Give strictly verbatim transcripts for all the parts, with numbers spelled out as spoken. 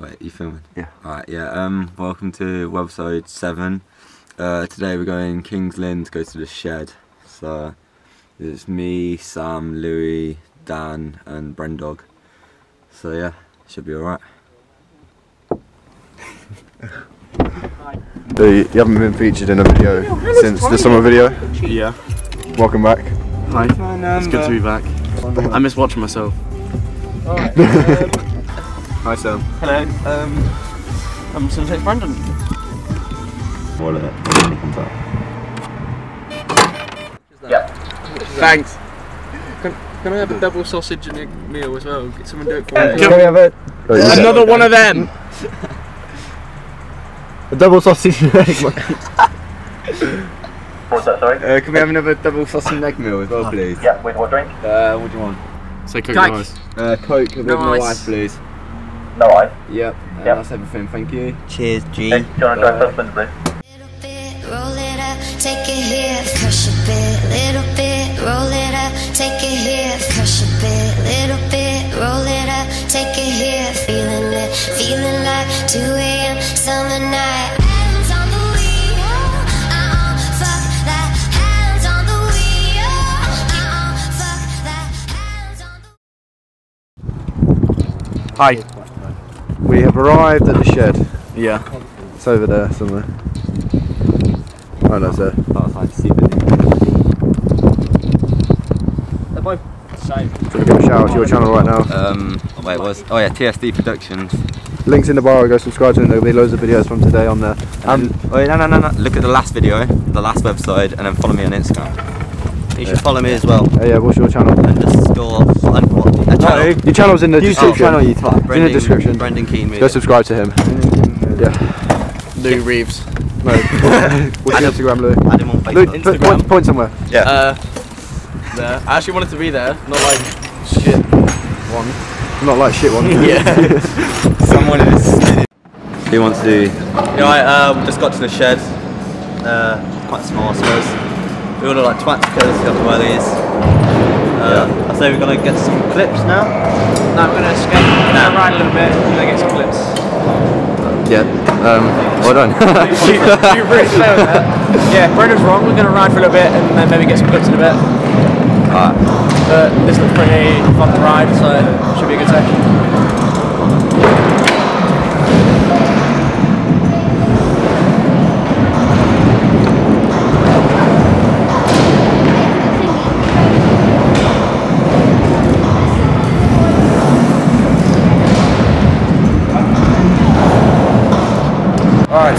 Wait, you filming? Yeah. Alright, yeah, um, welcome to website seven. Uh, today we're going Kings Lynn to go to the shed. So, it's me, Sam, Louis, Dan, and Brendog. So yeah, should be alright. You haven't been featured in a video since the summer video? Yeah. Welcome back. Hi, it's good to be back. I miss watching myself. Alright, um, hi Sam. Hello. Um, I'm Simson's Brendan. What is it? Yeah. Thanks. Can, can I have a double sausage and egg meal as well? Get someone do it for me. Uh, can we have a, oh, another one of them? A double sausage and egg meal. What's that, sorry? Uh, can we have another double sausage and egg meal as well, please? Yeah, with what drink? Uh, what do you want? Say Coke and ice. Uh, Coke with no, no ice. ice, please. No ice? Yep. Uh, yep. That's everything, thank you. Cheers, G. Hey, do you want to drive first, please? Little bit, roll it up, take it here, crush a bit. Little bit, roll it up, take it here, crush a bit. Little bit, roll it up, take it here, feeling it, feeling like two A M summer night. Hands on the wheel, uh-uh, fuck that. Hands on the wheel, uh-uh, fuck that. Hands on the... Hi. We have arrived at the shed. Yeah. It's over there somewhere. Oh no, it's there. That was like super deep. They're both same. Should we give a shout out to your channel right now? Um, oh wait, what was, oh yeah, T S D Productions. Links in the bio, go subscribe to them, there'll be loads of videos from today on there. And um, oh, no, no, no, no, look at the last video, the last website, and then follow me on Instagram. You should yeah. follow me as well. Yeah, yeah, what's your channel? Underscore, underscore. Channel. No, your channel's in the YouTube channel. You type. Brendan, in the description. Brendan Keane. Go subscribe to him. Yeah. Lou Reeves. No. What's your Instagram, Lou? Add him on Facebook. Lou, Instagram. Point, point somewhere. Yeah. Uh, there. I actually wanted to be there, not like shit one. Not like shit one. Yeah. Someone is. Who wants to? You know, I um, just got to the shed. Uh, quite small, I suppose. We all look like twats because we got to wear these. Uh, yeah. I say we're gonna get some clips now. No, I'm gonna escape now. Around a little bit and then get some clips. Yeah. Um, well done. you, you really slow on that. Yeah, Brendan's wrong. We're gonna ride for a little bit and then maybe get some clips in a bit. Alright. But this looks pretty fun to ride, so it should be a good session.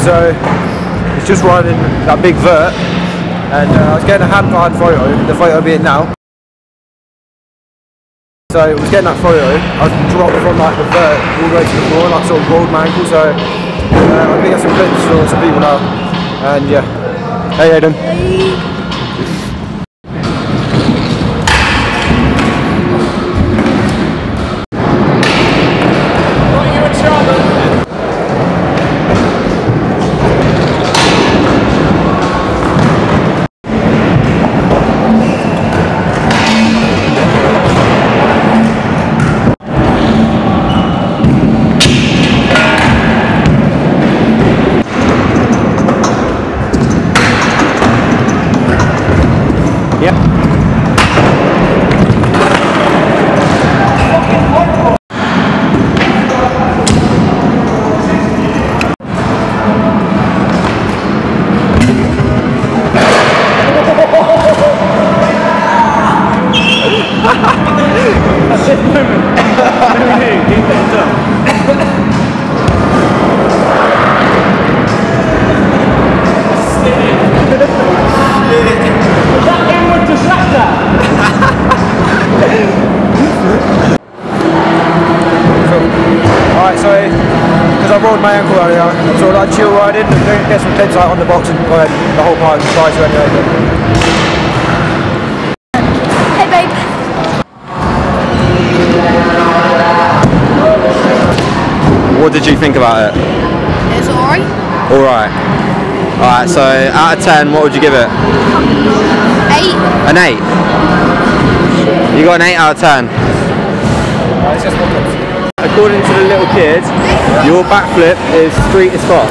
So it's just riding that big vert, and uh, I was getting a hand-tied photo, the photo being now. So I was getting that photo, I was dropped from like the vert all the way to the floor, like sort of rolled my ankle, so uh, I'm going to get some clips for some people now. And yeah, hey Aidan. Hey. My ankle earlier, so I like chill riding and doing get some clips out on the box and go ahead the whole part of the size anyway. Hey babe. What did you think about it? It was alright. Alright. Alright, so out of ten, what would you give it? Eight. An eight? You got an eight out of ten. Alright, let's just walk up. according to the little kid, your backflip is street as fuck.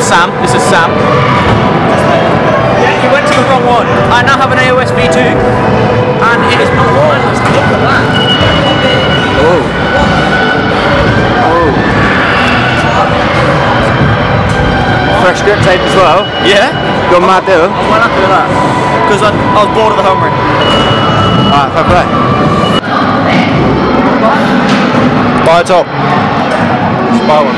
Sam, this is Sam. You went to the wrong one. I now have an A O S V two, and it is not one. Look at that. Oh. Oh. Fresh grip tape as well. Yeah. You're mad deal. I'm well happy with that because I, I was bored of the home ring. Alright, fair play. Buy a top. Just buy one.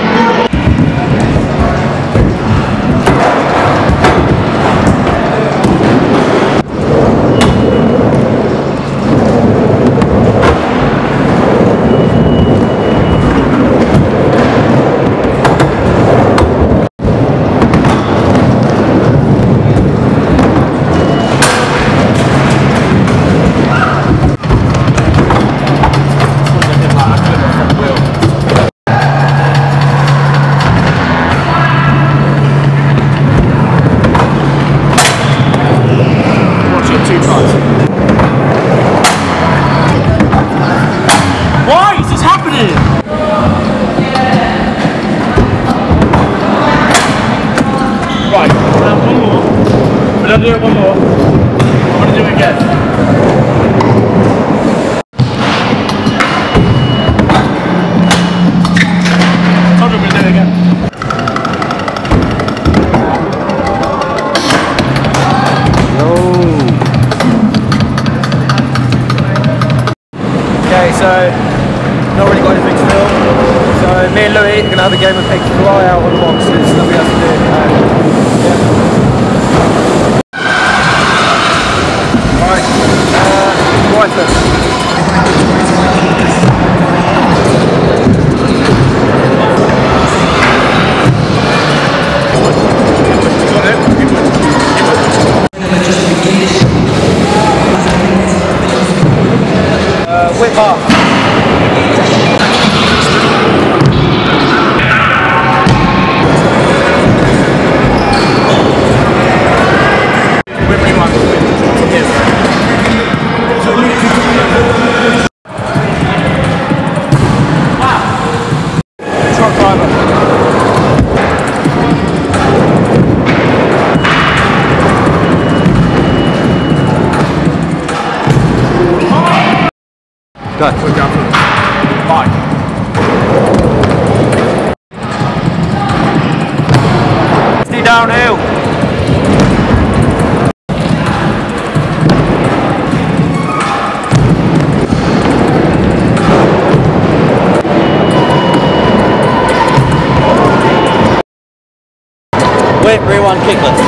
So, not really got anything to film. So, me and Louis are going to have a game of pig fly out on the boxes. Nothing else to do. Um, yeah. Alright, uh, right first. Uh, whip up. Go. We're down for it. Bye. Stay downhill. Wait, rewind, kickless.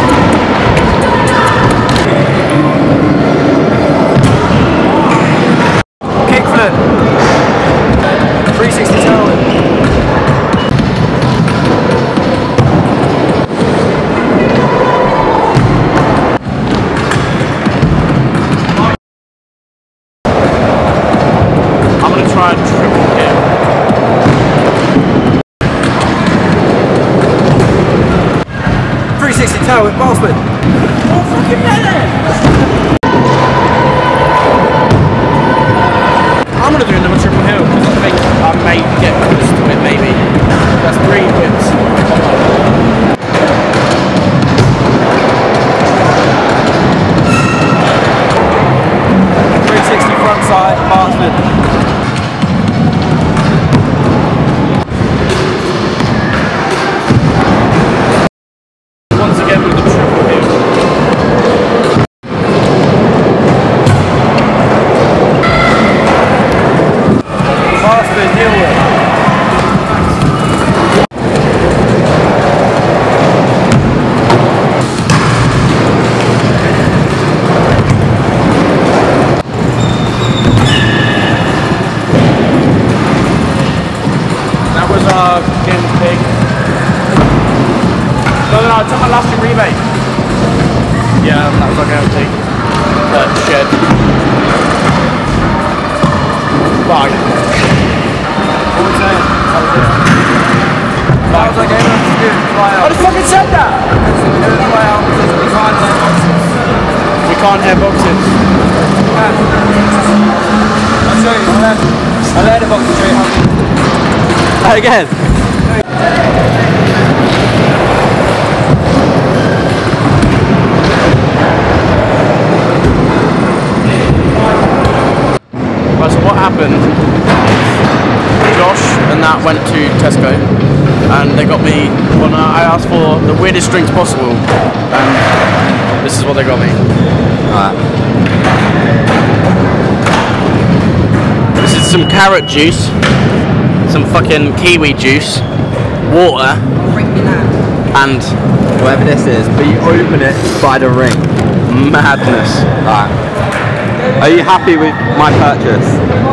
Tower with Barsman. Oh fucking minute! I'm gonna do another triple hill because I think I may get close to it maybe. That's three whips. three sixty frontside, Barsman. Once again with the triple hit. no, Jim's big. No, no, no, I took my last two remakes. Yeah, that was like an empty. That shit. Bye. What was that? That was it. That was like everyone just did fly out. I just fucking said that! Fly out because we can't air boxes. We can't air boxes. I'll show you, I'll air the boxes straight up. That again. Well, so what happened? Josh and that went to Tesco, and they got me. Well, I asked for the weirdest drinks possible, and this is what they got me. Alright. This is some carrot juice. Some fucking kiwi juice, water, and whatever this is, but you open it by the ring. Madness. Alright. Are you happy with my purchase?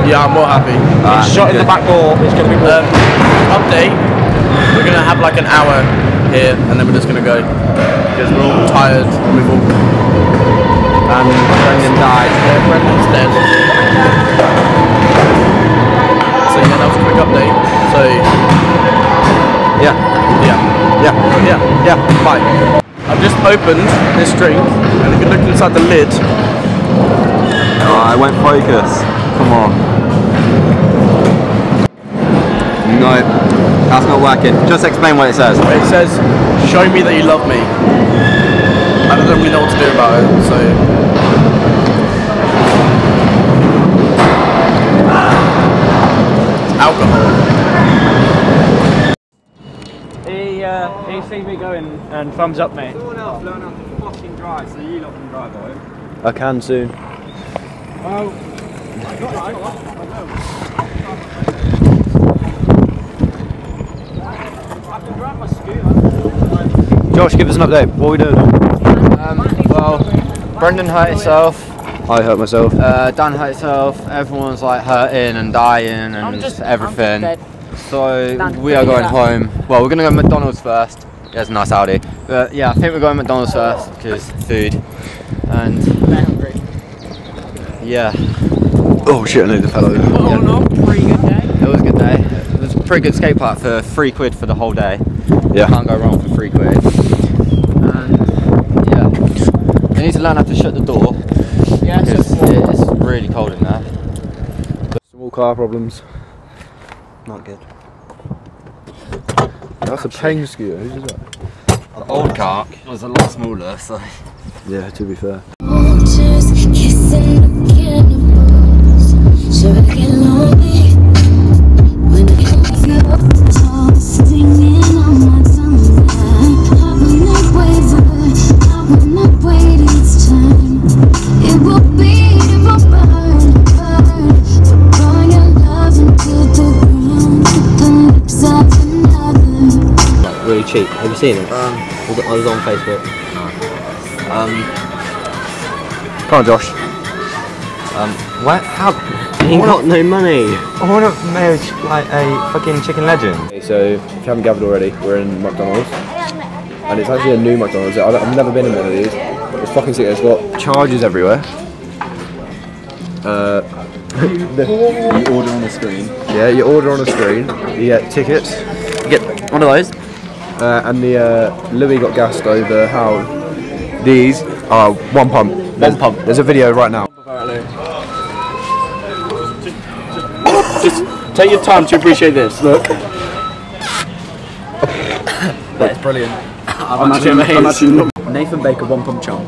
Yeah, I'm more happy. Right, it's shot good. In the back door. It's gonna be um, update. We're gonna have like an hour here, and then we're just gonna go because we're all tired. And we've all. And Brendan died. Brendan's dead. So yeah, that was a quick update. So yeah, yeah, yeah, yeah, yeah. Bye. I've just opened this drink, and if you look inside the lid, oh, I won't focus. Come on. No, that's not working. Just explain what it says. It says, "Show me that you love me." I don't really know what to do about it, so. Alcohol. He, uh, he sees me going and thumbs up, mate. Someone else learn how to fucking drive, so you lot can drive though. I can soon. Well, I got I know. I can drive my scooter. Josh, give us an update. What are we doing? Um, well, Brendan hurt himself. I hurt myself. Uh, Dan hurt himself. Everyone's like hurting and dying and just, everything. So Dan, we are going home. Well, we're gonna go to McDonald's first. Yeah, it's a nice Audi. But yeah, I think we're going to McDonald's first because food. And yeah. Oh shit! I knew the fellow. All in all, pretty good day. It was a good day. It was a pretty good skate park for three quid for the whole day. Yeah. Can't go wrong for three quid. And yeah, you need to learn how to shut the door. Yeah, it's, it's really cold in there. Small car problems. Not good. That's actually a Peng scooter, whose is that? The old car was a lot smaller, so. Yeah, to be fair. Cheap. Have you seen it? Um, I was on Facebook. Um, Come on, Josh. Um, what? How? He got no money. I want to marry like a fucking chicken legend. Okay, so if you haven't gathered already, we're in McDonald's, and it's actually a new McDonald's. I've never been in one of these. It's fucking sick. It's got charges everywhere. Uh, the, you order on the screen. Yeah, you order on the screen. You get tickets. You get one of those. Uh, and the uh, Louis got gassed over how these are one pump. One there's, pump. There's a video right now. Just, just take your time to appreciate this. Look. That's brilliant. I'm, I'm actually amazed. I'm actually not. Nathan Baker one pump chump.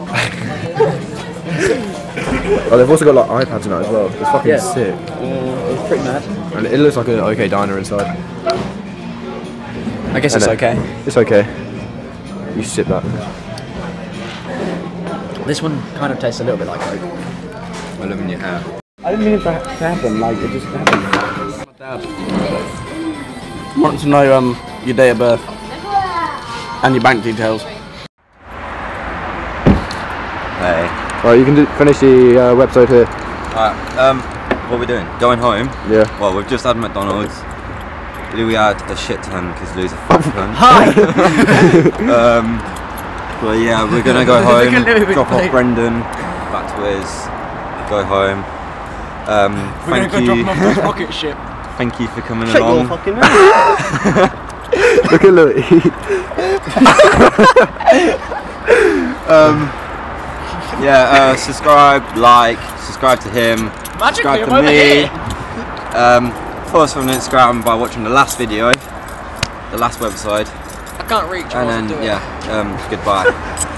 Oh, they've also got like iPads now as well. It's fucking yeah. Sick. Uh, it's pretty mad. And it looks like an okay diner inside. I guess it's okay. It's okay. You sip that. This one kind of tastes a little bit like Coke. I live in your hair. I didn't mean it to happen, like it just happened. My dad wants to know um, your date of birth and your bank details. Hey. Right, you can do, finish the uh, website here. Alright, um, what are we doing? Going home? Yeah. Well, we've just had McDonald's. Louis had a shit ton because Louis a fucking cunt. Hi! um, but yeah, we're going to go home, drop off Brendan, back to his, go home. Um, we're thank you. Go drop him off rocket ship. Thank you for coming Check along. Your fucking Look at Louis. um, yeah, uh, subscribe, like, subscribe to him, Magically, subscribe to I'm me. Um, follow us on Instagram by watching the last video, the last website. I can't reach. And then, yeah, um, goodbye.